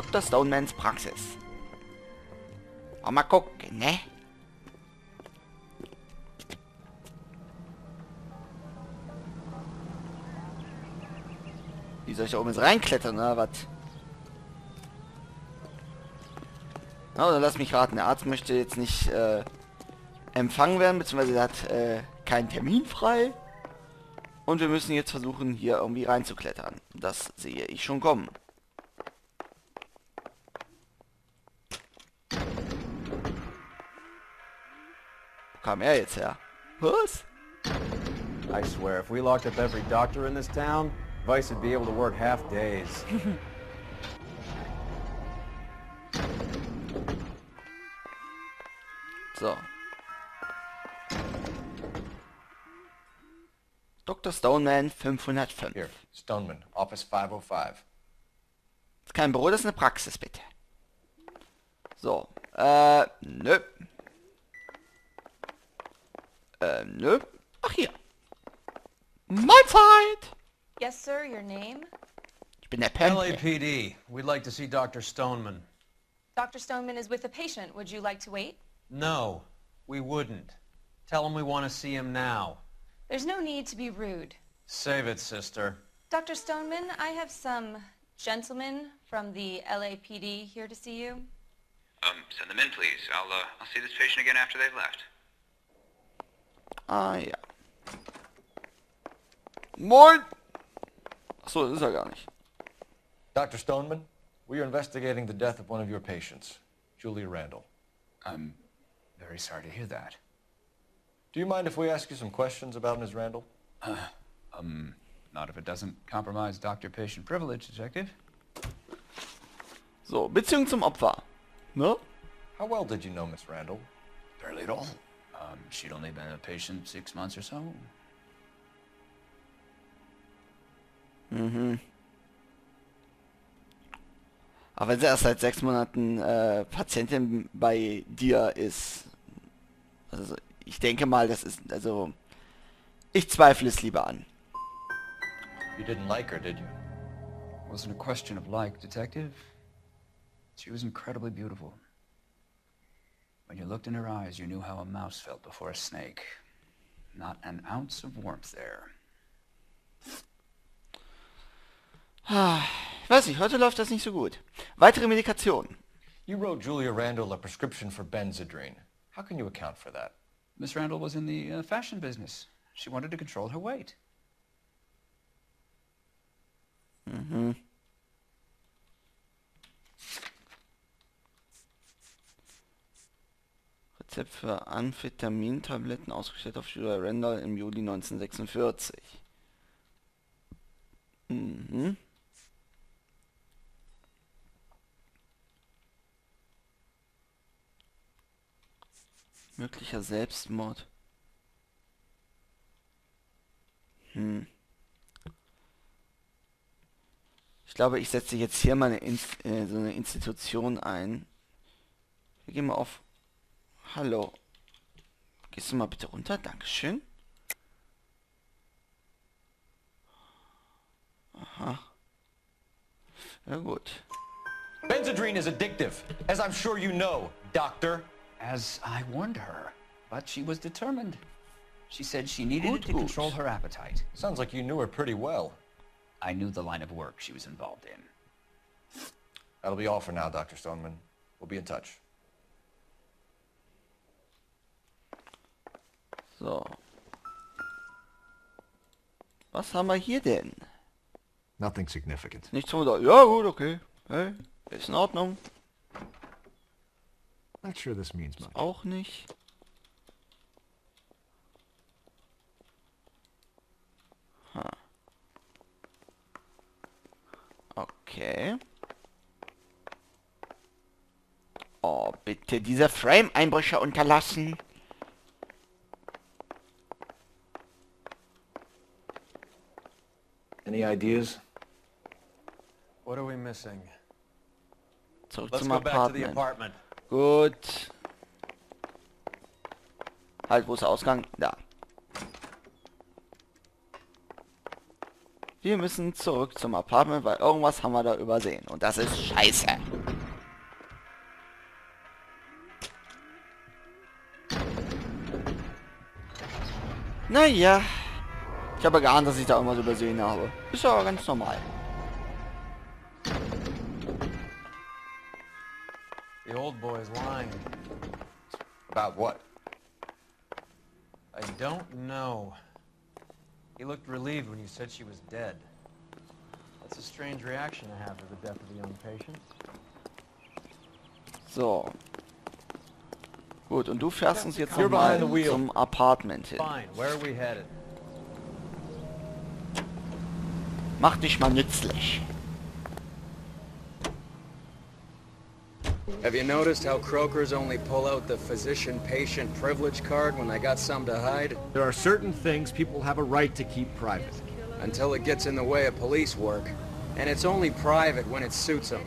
Dr. Stonemans Praxis. Aber mal gucken, ne? Wie soll ich da oben jetzt reinklettern, oder was? Na, oder lass mich raten, der Arzt möchte jetzt nicht empfangen werden, beziehungsweise er hat keinen Termin frei. Und wir müssen jetzt versuchen, hier irgendwie reinzuklettern. Das sehe ich schon kommen. Wo kam er jetzt her? Was? I swear, if we locked up every doctor in this town, Vice would be able to work half days. So. Dr. Stoneman 505. Hier, Stoneman, Office 505. Das ist kein Büro, das ist eine Praxis, bitte. So, nö. Nö. Ach, hier. Mahlzeit! Yes, sir, your name? Ich bin der Pen. LAPD. We'd like to see Dr. Stoneman. Dr. Stoneman is with a patient. Would you like to wait? No, we wouldn't. Tell him we want to see him now. There's no need to be rude. Save it, sister. Dr. Stoneman, I have some gentlemen from the LAPD here to see you. Send them in, please. I'll see this patient again after they've left. Ah, ja. Moin! So, das ist er gar nicht. Dr. Stoneman, we are investigating the death of one of your patients, Julia Randall. I'm very sorry to hear that. Do you mind if we ask you some questions about Ms. Randall? Not if it doesn't compromise doctor-patient privilege, Detective. So, Beziehung zum Opfer. No? How well did you know Ms. Randall? Barely at all. She'd only been a patient 6 months or so. Mhm. Aber wenn sie erst seit 6 Monaten Patientin bei dir ist, also ich denke mal, das ist, also ich zweifle es lieber an. You didn't like her, did you? It wasn't a question of like, Detective. She was incredibly beautiful. When you looked in her eyes, you knew how a mouse felt before a snake. Not an ounce of warmth there. Ich weiß nicht, heute läuft das nicht so gut. Weitere Medikation. You wrote Julia Randall a prescription for Benzedrine. How can you account for that? Miss Randall was in the fashion business. She wanted to control her weight. Mhm. Rezept für Amphetamintabletten ausgestellt auf Julia Randall im Juli 1946. Mhm. Möglicher Selbstmord. Hm. Ich glaube, ich setze jetzt hier mal so eine Institution ein. Wir gehen mal auf... Hallo. Gehst du mal bitte runter? Dankeschön. Aha. Ja gut. Benzedrine is addictive, as I'm sure you know, Doctor. As I warned her, but she was determined. She said she needed it to control her appetite. Sounds like you knew her pretty well. I knew the line of work she was involved in. That'll be all for now, Dr. Stoneman. We'll be in touch. So. Was haben wir hier denn? Nothing significant. Nichts Wunder. Ja gut, okay. Hey, ist in Ordnung. Not sure this means much. Auch nicht. Ha. Okay. Oh, bitte dieser Frame-Einbrüche unterlassen. Any ideas? What are we missing? Zurück zum Apartment. Gut. Halt, wo ist der Ausgang? Da. Wir müssen zurück zum Apartment, weil irgendwas haben wir da übersehen. Und das ist scheiße. Naja. Ich habe geahnt, dass ich da irgendwas übersehen habe. Ist aber ganz normal. The old boy is lying. About what? I don't know. He looked relieved when you said she was dead. That's a strange reaction to have to the death of a young patient. So. Gut, und du fährst uns jetzt nochmal zum Apartment hin. Mach dich mal nützlich. Have you noticed how croakers only pull out the physician-patient privilege card when they got some to hide? There are certain things people have a right to keep private. Until it gets in the way of police work. And it's only private when it suits them.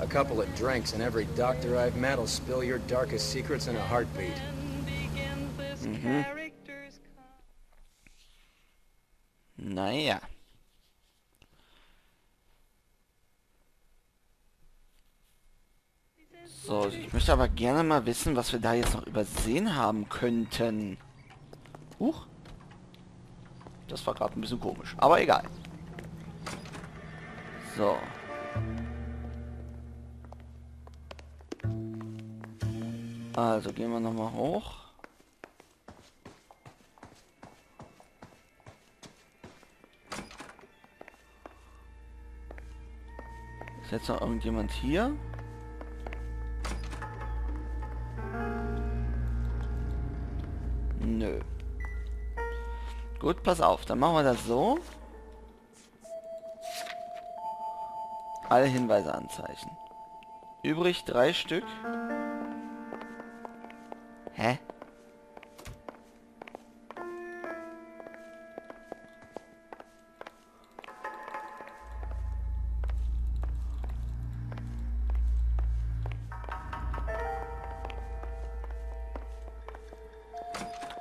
A couple of drinks and every doctor I've met will spill your darkest secrets in a heartbeat. Naja. So, ich möchte aber gerne mal wissen, was wir da jetzt noch übersehen haben könnten. Huch. Das war gerade ein bisschen komisch, aber egal. So. Also gehen wir nochmal hoch. Ist jetzt noch irgendjemand hier? Nö. Gut, pass auf, dann machen wir das so. Alle Hinweise anzeichnen. Übrig 3 Stück. Hä?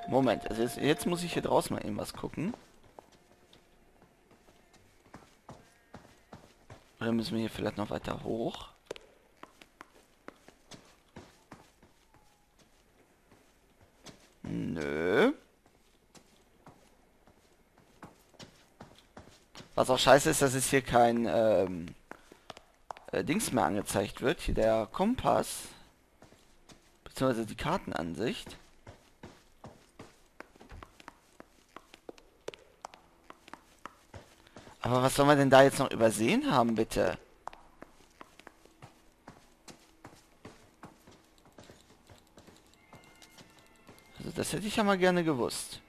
Moment, also jetzt muss ich hier draußen mal eben was gucken. Oder müssen wir hier vielleicht noch weiter hoch? Nö. Was auch scheiße ist, dass es hier kein Dings mehr angezeigt wird. Hier der Kompass. Beziehungsweise die Kartenansicht. Aber was soll man denn da jetzt noch übersehen haben, bitte? Also das hätte ich ja mal gerne gewusst.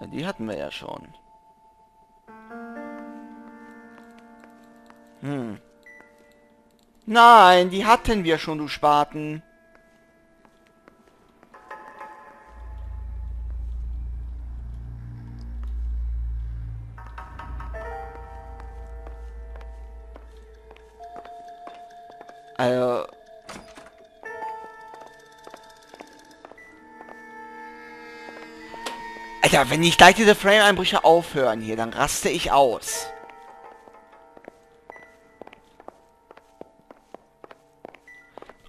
Ja, die hatten wir ja schon. Nein, die hatten wir schon, du Spaten. Also... Alter, wenn nicht gleich diese Frame-Einbrüche aufhören hier, dann raste ich aus.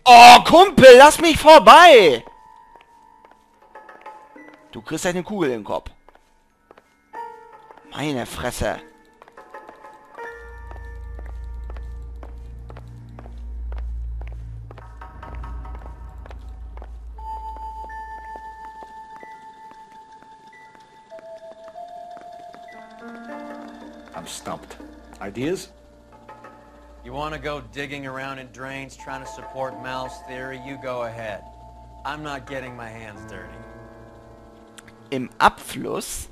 Oh, Kumpel, lass mich vorbei! Du kriegst eine Kugel im Kopf. Meine Fresse. I'm stumped. Ideas? You want to go digging around in drains, trying to support Mal's theory, you go ahead. I'm not getting my hands dirty. Im Abfluss?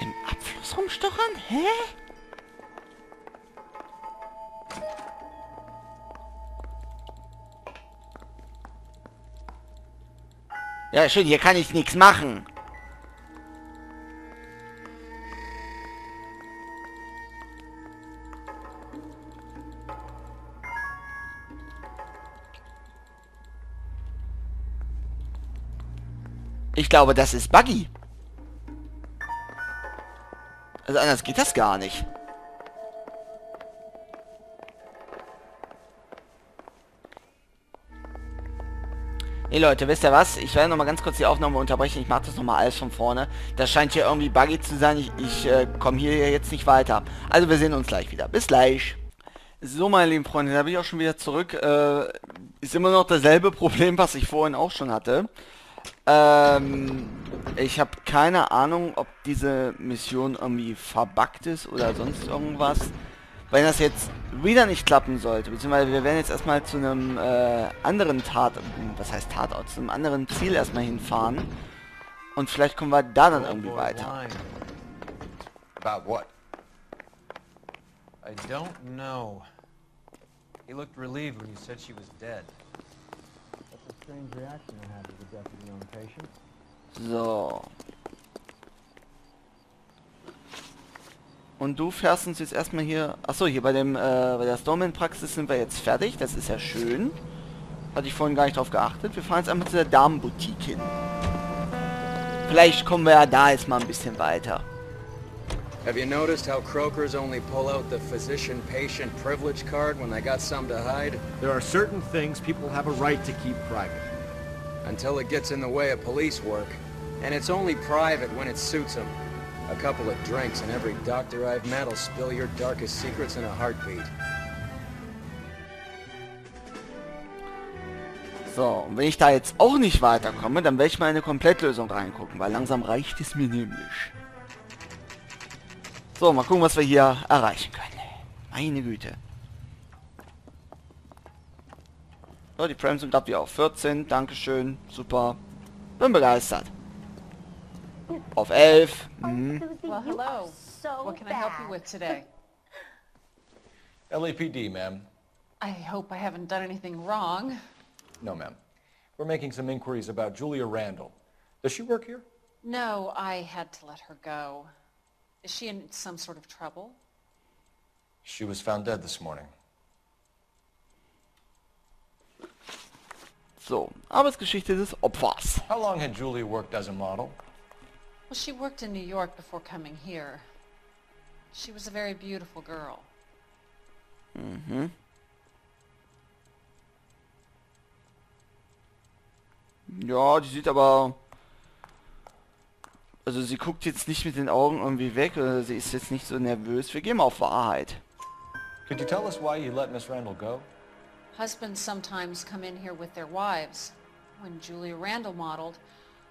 Im Abfluss rumstochern? Hä? Ja, schön, hier kann ich nichts machen. Ich glaube, das ist Buggy. Also anders geht das gar nicht. Nee, Leute, wisst ihr was? Ich werde nochmal ganz kurz die Aufnahme unterbrechen. Ich mache das nochmal alles von vorne. Das scheint hier irgendwie Buggy zu sein. Ich komme hier jetzt nicht weiter. Also wir sehen uns gleich wieder. Bis gleich. So, meine lieben Freunde, da bin ich auch schon wieder zurück. Ist immer noch dasselbe Problem, was ich vorhin auch schon hatte. Ich habe keine Ahnung, ob diese Mission irgendwie verbuggt ist oder sonst irgendwas. Wenn das jetzt wieder nicht klappen sollte, beziehungsweise wir werden jetzt erstmal zu einem anderen zu einem anderen Ziel erstmal hinfahren. Und vielleicht kommen wir da dann irgendwie weiter. About what? I don't know. He looked relieved when you said she was dead. So. Und du fährst uns jetzt erstmal hier... Achso, hier bei der Stoneman-Praxis sind wir jetzt fertig. Das ist ja schön. Hatte ich vorhin gar nicht drauf geachtet. Wir fahren jetzt einfach zu der Damenboutique hin. Vielleicht kommen wir ja da jetzt mal ein bisschen weiter. Have you noticed how croakers only pull out the physician-patient privilege card when they got some to hide? There are certain things people have a right to keep private. Until it gets in the way of police work. And it's only private when it suits them. A couple of drinks and every doctor I've met will spill your darkest secrets in a heartbeat. So, und wenn ich da jetzt auch nicht weiterkomme, dann werde ich mal in eine Komplettlösung reingucken, weil langsam reicht es mir nämlich. So, mal gucken, was wir hier erreichen können. Meine Güte. So, die Prams sind ab wie auf 14. Dankeschön. Super. Bin begeistert. Auf 11. Mhm. Well, hello. What can I help you with today? LAPD, ma'am. I hope I haven't done anything wrong. No, ma'am. We're making some inquiries about Julia Randall. Does she work here? No, I had to let her go. Is she in some sort of trouble? She was found dead this morning. So, Arbeitsgeschichte des Opfers. How long had Julia worked as a model? Well, she worked in New York before coming here. She was a very beautiful girl. Mm-hmm. Ja, die sieht aber... Also sie guckt jetzt nicht mit den Augen irgendwie weg, oder sie ist jetzt nicht so nervös. Wir gehen mal auf Wahrheit. Could you tell us why you let Miss Randall go? Husbands sometimes come in here with their wives. When Julia Randall modeled,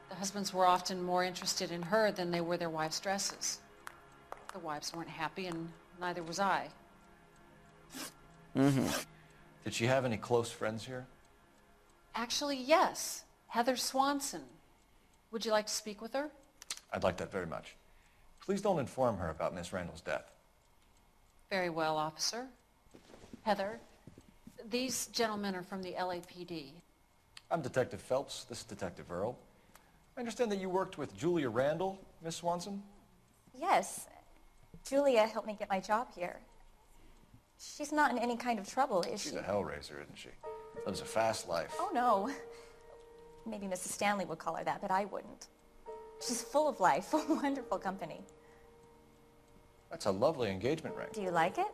the husbands were often more interested in her than they were their wives' dresses. The wives weren't happy and neither was I. Mm-hmm. Did she have any close friends here? Actually, yes. Heather Swanson. Would you like to speak with her? I'd like that very much. Please don't inform her about Miss Randall's death. Very well, officer. Heather, these gentlemen are from the LAPD. I'm Detective Phelps. This is Detective Earl. I understand that you worked with Julia Randall, Miss Swanson? Yes. Julia helped me get my job here. She's not in any kind of trouble, is she? She's a hellraiser, isn't she? Lives a fast life. Oh, no. Maybe Mrs. Stanley would call her that, but I wouldn't. She's full of life, wonderful company. That's a lovely engagement ring. Do you like it?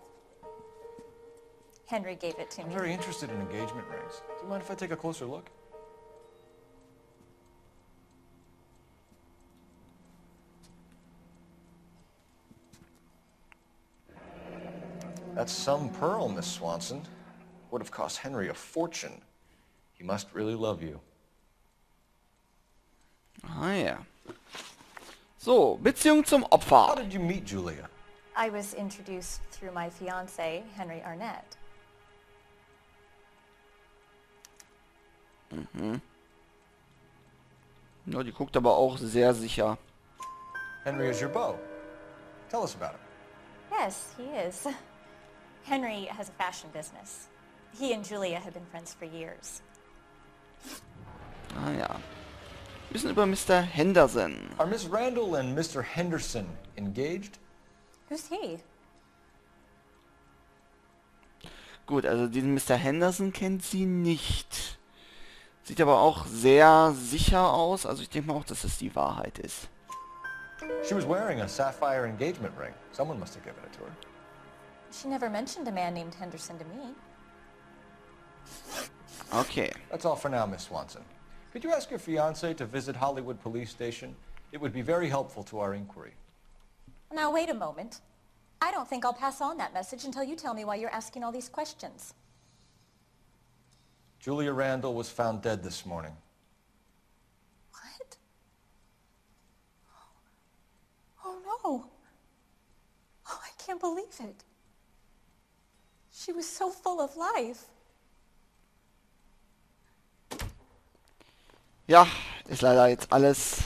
Henry gave it to me. I'm very interested in engagement rings. Do you mind if I take a closer look? That's some pearl, Miss Swanson. Would have cost Henry a fortune. He must really love you. Ah, yeah. So, Beziehung zum Opfer. How did you meet Julia? I was introduced through my fiancé, Henry Arnett. Mhm. Ja, die guckt aber auch sehr sicher. Henry is your beau. Tell us about him. Yes, he is. Henry has a fashion business. He and Julia have been friends for years. Ah, ja. bisschen über Mr. Henderson. Are Miss Randall and Mr. Henderson engaged? Who's he? Gut, also diesen Mr. Henderson kennt sie nicht. Sieht aber auch sehr sicher aus, also ich denke mal auch, dass es die Wahrheit ist. She was wearing a sapphire engagement ring. Someone must have given it to her. She never mentioned a man named Henderson to me. Okay. That's all for now, Miss Swanson. Could you ask your fiancé to visit Hollywood Police Station? It would be very helpful to our inquiry. Now wait a moment. I don't think I'll pass on that message until you tell me why you're asking all these questions. Julia Randall was found dead this morning. What? Oh no. Oh, I can't believe it. She was so full of life. Ja, ist leider jetzt alles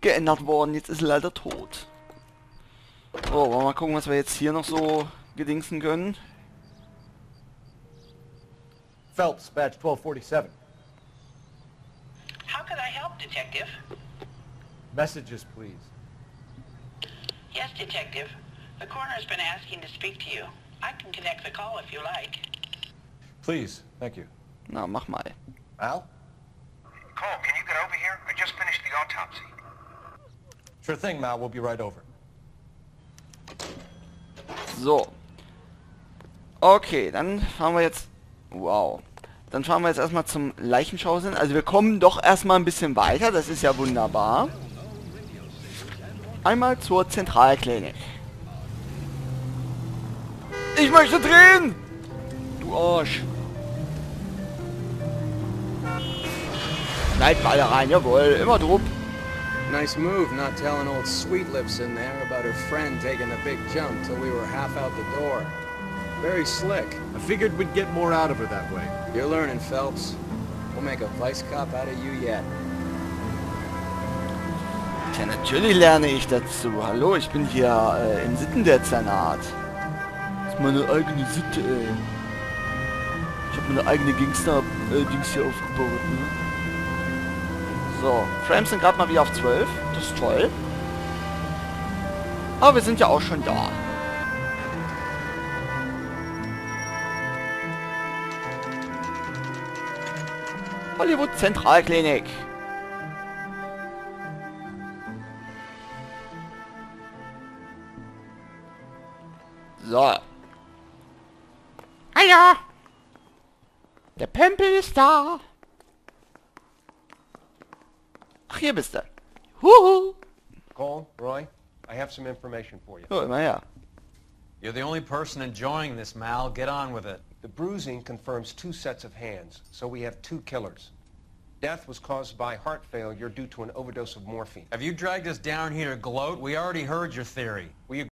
geändert worden. Jetzt ist sie leider tot. So, wollen wir mal gucken, was wir jetzt hier noch so gedingsen können. Phelps, Badge 1247. How can I help, Detective? Messages, please. Yes, Detective. The coroner's been asking to speak to you. I can connect the call if you like. Please, thank you. Na, mach mal. Al? Cole, can you get over here? I just finished the autopsy. Sure thing, Mal. We'll be right over. So. Okay, dann fahren wir jetzt... Wow. Dann fahren wir jetzt erstmal zum Leichenschausinn. Also wir kommen doch erstmal ein bisschen weiter. Das ist ja wunderbar. Einmal zur Zentralklinik. Ich möchte drehen! Du Arsch. Leitballe rein, jawohl, immer drupp. Nice move, not telling old sweet lips in there about her friend taking a big jump till we were half out the door. Very slick. I figured we'd get more out of her that way. You're learning, Phelps. We'll make a vice cop out of you yet. Tja, natürlich lerne ich dazu. Hallo, ich bin hier im Sittendezernat. Das ist meine eigene Sitte, ey. Ich habe meine eigene Gangster-Dings hier aufgebaut, ne? So, Frames sind gerade mal wieder auf 12. Das ist toll. Aber wir sind ja auch schon da. Hollywood Zentralklinik. So. Hallo. Der Pömpel ist da. Ach, hier bist du. Huhu. Cole, Roy, I have some information for you. Oh, immer her. You're the only person enjoying this, Mal. Get on with it. The bruising confirms two sets of hands, so we have two killers. Death was caused by heart failure due to an overdose of morphine. Have you dragged us down here to gloat? We already heard your theory. We